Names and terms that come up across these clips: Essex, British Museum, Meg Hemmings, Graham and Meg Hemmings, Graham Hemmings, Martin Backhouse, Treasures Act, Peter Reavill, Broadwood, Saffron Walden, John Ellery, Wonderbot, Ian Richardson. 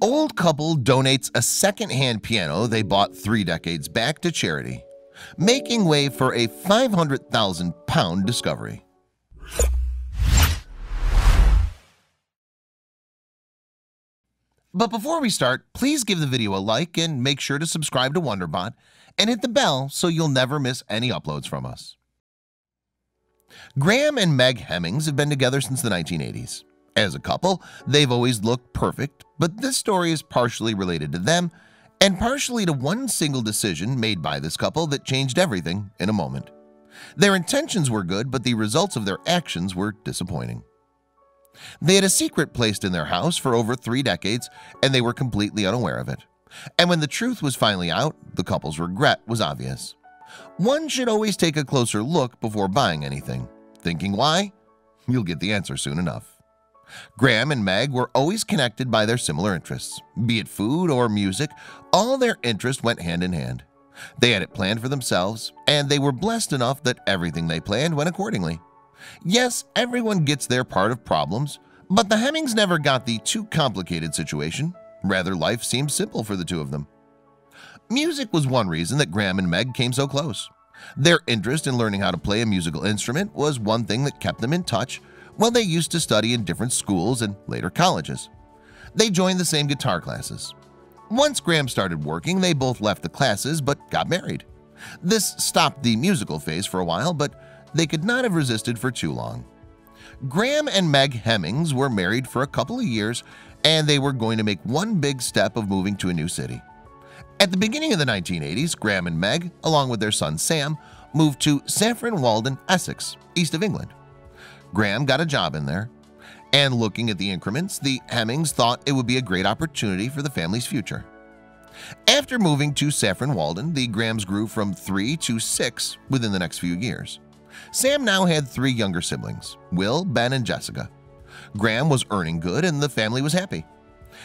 old couple donates a second-hand piano they bought 3 decades back to charity, making way for a £500,000 discovery. But before we start, please give the video a like and make sure to subscribe to Wonderbot and hit the bell so you'll never miss any uploads from us. Graham and Meg Hemmings have been together since the 1980s. As a couple, they've always looked perfect, but this story is partially related to them and partially to one single decision made by this couple that changed everything in a moment. Their intentions were good, but the results of their actions were disappointing. They had a secret placed in their house for over 3 decades, and they were completely unaware of it. And when the truth was finally out, the couple's regret was obvious. One should always take a closer look before buying anything. Thinking why? You'll get the answer soon enough. Graham and Meg were always connected by their similar interests. Be it food or music, all their interests went hand in hand. They had it planned for themselves, and they were blessed enough that everything they planned went accordingly. Yes, everyone gets their part of problems, but the Hemmings never got the too complicated situation. Rather, life seemed simple for the two of them. Music was one reason that Graham and Meg came so close. Their interest in learning how to play a musical instrument was one thing that kept them in touch while they used to study in different schools and later colleges. They joined the same guitar classes. Once Graham started working, they both left the classes but got married. This stopped the musical phase for a while, but they could not have resisted for too long. Graham and Meg Hemmings were married for a couple of years, and they were going to make one big step of moving to a new city. At the beginning of the 1980s, Graham and Meg, along with their son Sam, moved to Saffron Walden, Essex, east of England. Graham got a job in there, and looking at the increments, the Hemmings thought it would be a great opportunity for the family's future. After moving to Saffron Walden, the Grahams grew from 3 to 6 within the next few years. Sam now had 3 younger siblings, Will, Ben, and Jessica. Graham was earning good and the family was happy.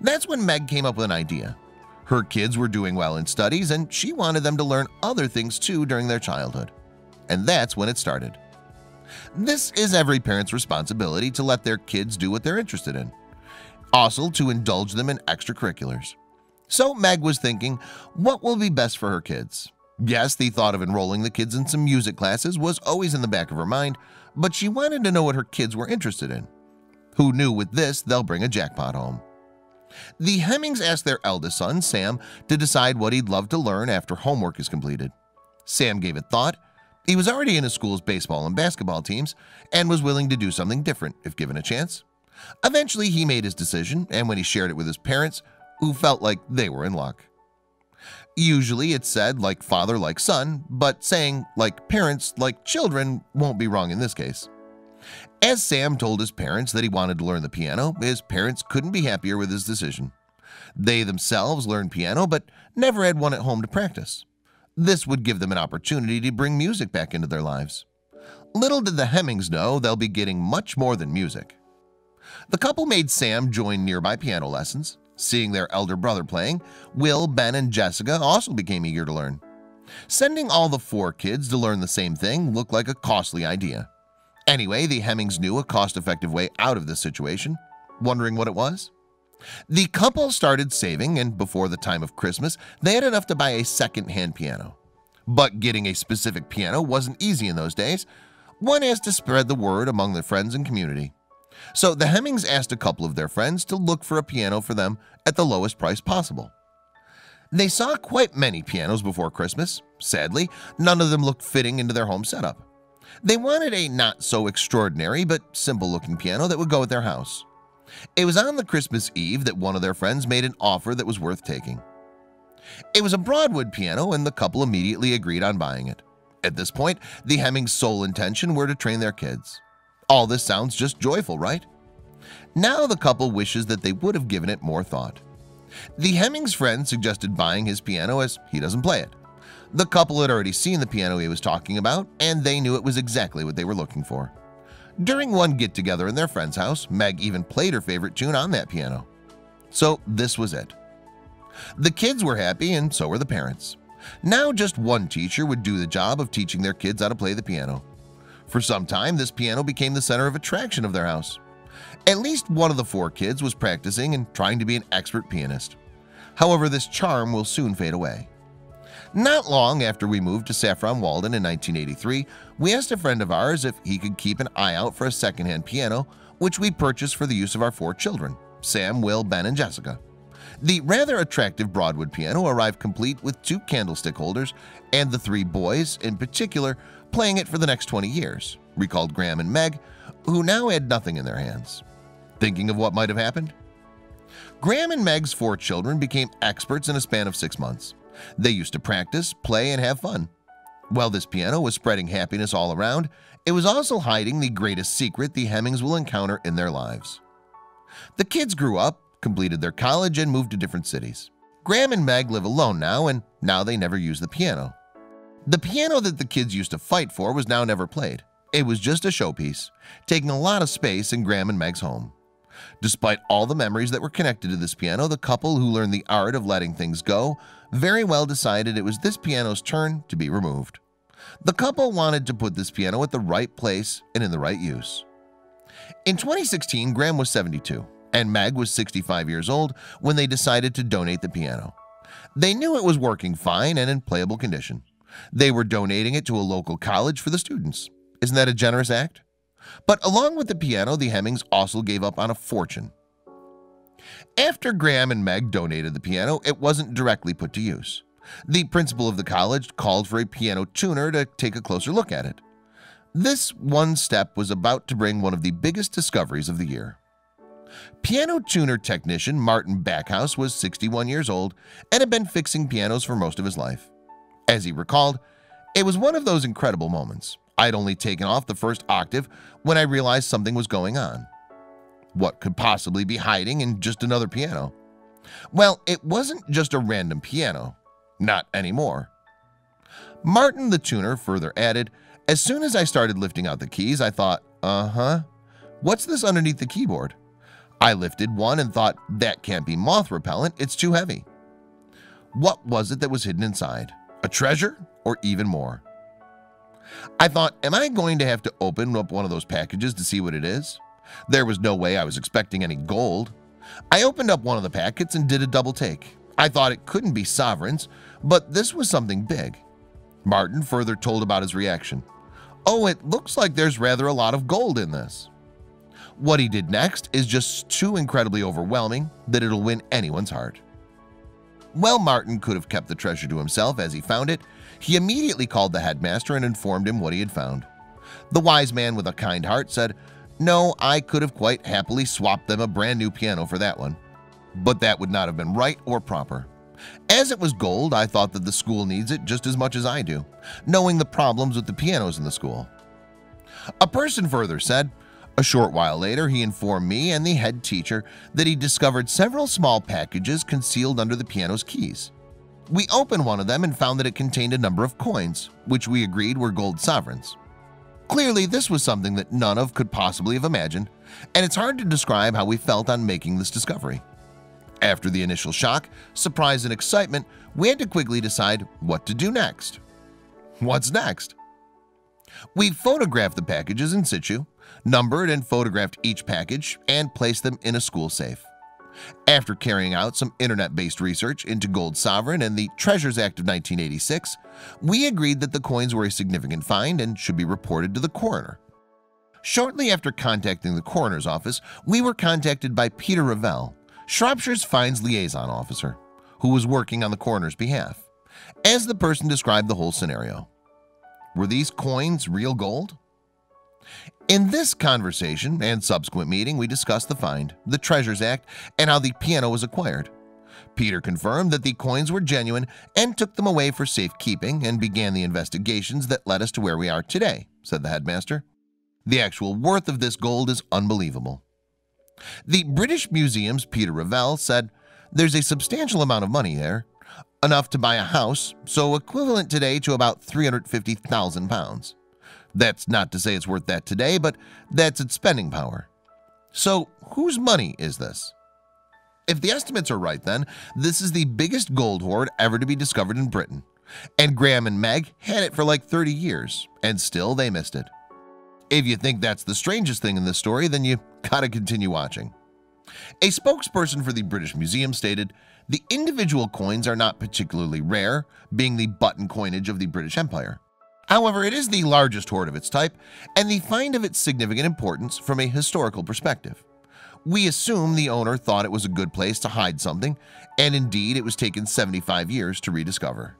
That's when Meg came up with an idea. Her kids were doing well in studies and she wanted them to learn other things too during their childhood. And that's when it started. This is every parent's responsibility to let their kids do what they're interested in. Also to indulge them in extracurriculars. So Meg was thinking, what will be best for her kids? Yes, the thought of enrolling the kids in some music classes was always in the back of her mind, but she wanted to know what her kids were interested in. Who knew with this, they'll bring a jackpot home. The Hemmings asked their eldest son, Sam, to decide what he'd love to learn after homework is completed. Sam gave it thought. He was already in his school's baseball and basketball teams and was willing to do something different if given a chance. Eventually, he made his decision, and when he shared it with his parents, who felt like they were in luck. Usually it's said like father, like son, but saying like parents, like children won't be wrong in this case. As Sam told his parents that he wanted to learn the piano, his parents couldn't be happier with his decision. They themselves learned piano but never had one at home to practice. This would give them an opportunity to bring music back into their lives. Little did the Hemmings know they'll be getting much more than music. The couple made Sam join nearby piano lessons. Seeing their elder brother playing, Will, Ben, and Jessica also became eager to learn. Sending all the 4 kids to learn the same thing looked like a costly idea. Anyway, the Hemmings knew a cost-effective way out of this situation. Wondering what it was? The couple started saving, and before the time of Christmas, they had enough to buy a second-hand piano. But getting a specific piano wasn't easy in those days. One has to spread the word among their friends and community. So the Hemmings asked a couple of their friends to look for a piano for them at the lowest price possible. They saw quite many pianos before Christmas. Sadly, none of them looked fitting into their home setup. They wanted a not-so-extraordinary but simple-looking piano that would go with their house. It was on the Christmas Eve that one of their friends made an offer that was worth taking. It was a Broadwood piano, and the couple immediately agreed on buying it. At this point, the Hemmings' sole intention were to train their kids. All this sounds just joyful, right? Now the couple wishes that they would have given it more thought. The Hemmings' friend suggested buying his piano as he doesn't play it. The couple had already seen the piano he was talking about, and they knew it was exactly what they were looking for. During one get-together in their friend's house, Meg even played her favorite tune on that piano. So this was it. The kids were happy, and so were the parents. Now just one teacher would do the job of teaching their kids how to play the piano. For some time, this piano became the center of attraction of their house. At least one of the four kids was practicing and trying to be an expert pianist. However, this charm will soon fade away. Not long after we moved to Saffron Walden in 1983, we asked a friend of ours if he could keep an eye out for a secondhand piano, which we purchased for the use of our four children, Sam, Will, Ben, and Jessica. The rather attractive Broadwood piano arrived complete with two candlestick holders, and the three boys, in particular, playing it for the next 20 years, recalled Graham and Meg, who now had nothing in their hands. Thinking of what might have happened? Graham and Meg's four children became experts in a span of 6 months. They used to practice, play, and have fun. While this piano was spreading happiness all around, it was also hiding the greatest secret the Hemmings will encounter in their lives. The kids grew up, completed their college, and moved to different cities. Graham and Meg live alone now, and now they never use the piano. The piano that the kids used to fight for was now never played. It was just a showpiece, taking a lot of space in Graham and Meg's home. Despite all the memories that were connected to this piano, the couple, who learned the art of letting things go, very well decided it was this piano's turn to be removed. The couple wanted to put this piano at the right place and in the right use. In 2016, Graham was 72, and Meg was 65 years old when they decided to donate the piano. They knew it was working fine and in playable condition. They were donating it to a local college for the students. Isn't that a generous act? But along with the piano, the Hemmings also gave up on a fortune. After Graham and Meg donated the piano, it wasn't directly put to use. The principal of the college called for a piano tuner to take a closer look at it. This one step was about to bring one of the biggest discoveries of the year. Piano tuner technician Martin Backhouse was 61 years old and had been fixing pianos for most of his life. As he recalled, "It was one of those incredible moments. I'd only taken off the first octave when I realized something was going on. What could possibly be hiding in just another piano? Well, it wasn't just a random piano. Not anymore." Martin the tuner further added, "As soon as I started lifting out the keys, I thought, what's this underneath the keyboard? I lifted one and thought, that can't be moth repellent, it's too heavy." What was it that was hidden inside? A treasure, or even more? "I thought, am I going to have to open up one of those packages to see what it is? There was no way I was expecting any gold. I opened up one of the packets and did a double take. I thought it couldn't be sovereigns, but this was something big." Martin further told about his reaction. "Oh, it looks like there's rather a lot of gold in this." What he did next is just too incredibly overwhelming that it'll win anyone's heart. Well, Martin could have kept the treasure to himself as he found it. He immediately called the headmaster and informed him what he had found. The wise man with a kind heart said, "No, I could have quite happily swapped them a brand new piano for that one. But that would not have been right or proper. As it was gold, I thought that the school needs it just as much as I do, knowing the problems with the pianos in the school." A person further said, "A short while later, he informed me and the head teacher that he discovered several small packages concealed under the piano's keys. We opened one of them and found that it contained a number of coins, which we agreed were gold sovereigns. Clearly, this was something that none of could possibly have imagined, and it's hard to describe how we felt on making this discovery. After the initial shock, surprise, and excitement, we had to quickly decide what to do next." What's next? "We photographed the packages in situ, numbered and photographed each package, and placed them in a school safe. After carrying out some internet-based research into gold sovereign and the Treasures Act of 1986, we agreed that the coins were a significant find and should be reported to the coroner. Shortly after contacting the coroner's office, we were contacted by Peter Reavill, Shropshire's Fines Liaison Officer, who was working on the coroner's behalf, as the person described the whole scenario. Were these coins real gold? In this conversation and subsequent meeting, we discussed the find, the Treasures Act, and how the piano was acquired. Peter confirmed that the coins were genuine and took them away for safekeeping and began the investigations that led us to where we are today," said the headmaster. "The actual worth of this gold is unbelievable." The British Museum's Peter Reavill said, "There's a substantial amount of money there, enough to buy a house, so equivalent today to about £350,000. That's not to say it's worth that today, but that's its spending power. So whose money is this? If the estimates are right, then this is the biggest gold hoard ever to be discovered in Britain, and Graham and Meg had it for like 30 years, and still they missed it. If you think that's the strangest thing in this story, then you gotta continue watching. A spokesperson for the British Museum stated, "The individual coins are not particularly rare, being the button coinage of the British Empire. However, it is the largest hoard of its type and the find of its significant importance from a historical perspective. We assume the owner thought it was a good place to hide something, and indeed it was taken 75 years to rediscover."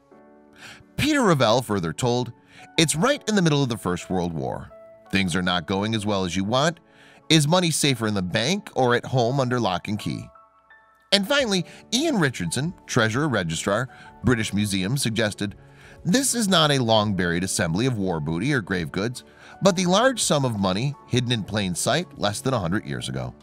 Peter Reavill further told, "It's right in the middle of the First World War. Things are not going as well as you want. Is money safer in the bank or at home under lock and key?" And finally, Ian Richardson, Treasurer Registrar, British Museum, suggested, "This is not a long-buried assembly of war booty or grave goods, but the large sum of money hidden in plain sight less than 100 years ago."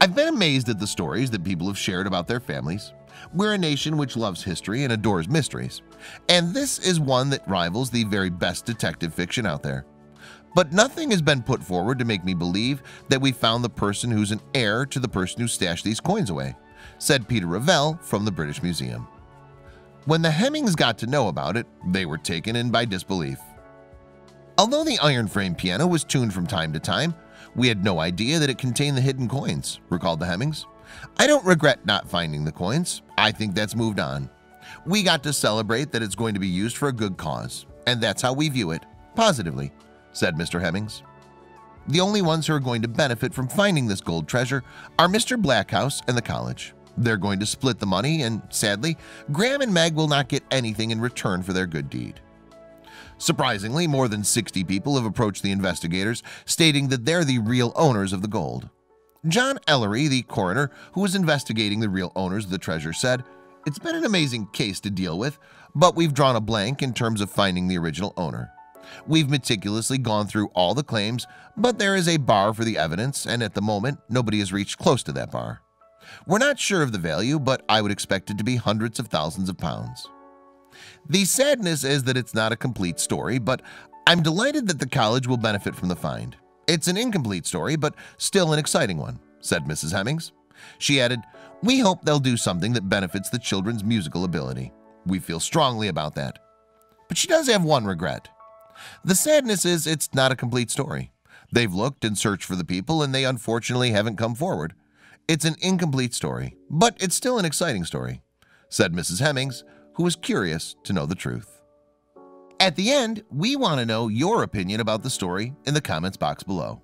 I've been amazed at the stories that people have shared about their families. We're a nation which loves history and adores mysteries, and this is one that rivals the very best detective fiction out there. But nothing has been put forward to make me believe that we found the person who's an heir to the person who stashed these coins away," said Peter Reavill from the British Museum. When the Hemmings got to know about it, they were taken in by disbelief. Although the iron frame piano was tuned from time to time, "We had no idea that it contained the hidden coins," recalled the Hemmings. "I don't regret not finding the coins. I think that's moved on. We got to celebrate that it's going to be used for a good cause, and that's how we view it, positively," said Mr. Hemmings. The only ones who are going to benefit from finding this gold treasure are Mr. Backhouse and the college. They're going to split the money, and sadly, Graham and Meg will not get anything in return for their good deed. Surprisingly, more than 60 people have approached the investigators, stating that they're the real owners of the gold. John Ellery, the coroner who was investigating the real owners of the treasure, said, "It's been an amazing case to deal with, but we've drawn a blank in terms of finding the original owner. We've meticulously gone through all the claims, but there is a bar for the evidence, and at the moment, nobody has reached close to that bar. We're not sure of the value, but I would expect it to be hundreds of thousands of pounds." The sadness is that it's not a complete story, but I'm delighted that the college will benefit from the find. "It's an incomplete story, but still an exciting one," said Mrs. Hemmings. She added, "We hope they'll do something that benefits the children's musical ability. We feel strongly about that." But she does have one regret. The sadness is it's not a complete story. They've looked and searched for the people, and they unfortunately haven't come forward. "It's an incomplete story, but it's still an exciting story," said Mrs. Hemmings, who was curious to know the truth. At the end, we want to know your opinion about the story in the comments box below.